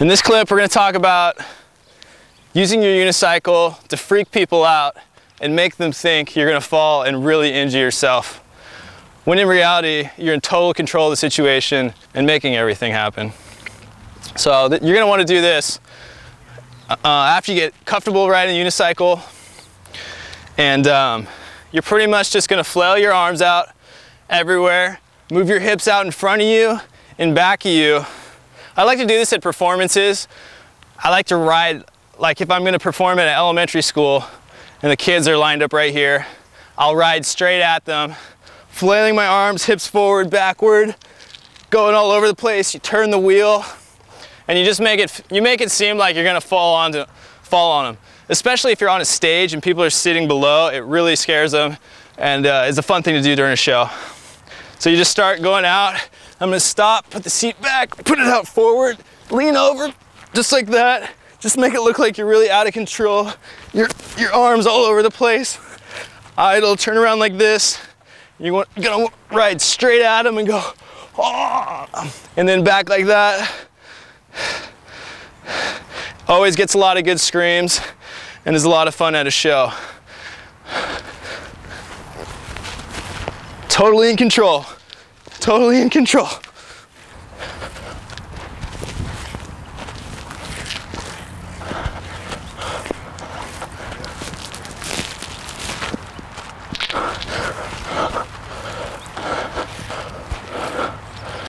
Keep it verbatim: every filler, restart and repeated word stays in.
In this clip, we're going to talk about using your unicycle to freak people out and make them think you're going to fall and really injure yourself, when in reality, you're in total control of the situation and making everything happen. So you're going to want to do this uh, after you get comfortable riding a unicycle, and um, you're pretty much just going to flail your arms out everywhere, move your hips out in front of you and back of you. I like to do this at performances. I like to ride, like if I'm going to perform at an elementary school and the kids are lined up right here, I'll ride straight at them, flailing my arms, hips forward, backward, going all over the place. You turn the wheel and you just make it, you make it seem like you're going to fall onto, fall on them. Especially if you're on a stage and people are sitting below, it really scares them, and uh, it's a fun thing to do during a show. So you just start going out. I'm gonna stop, put the seat back, put it out forward, lean over, just like that. Just make it look like you're really out of control. Your, your arms all over the place. Idle, turn around like this. You want, you're gonna ride straight at them and go, oh, and then back like that. Always gets a lot of good screams and is a lot of fun at a show. Totally in control. Totally in control.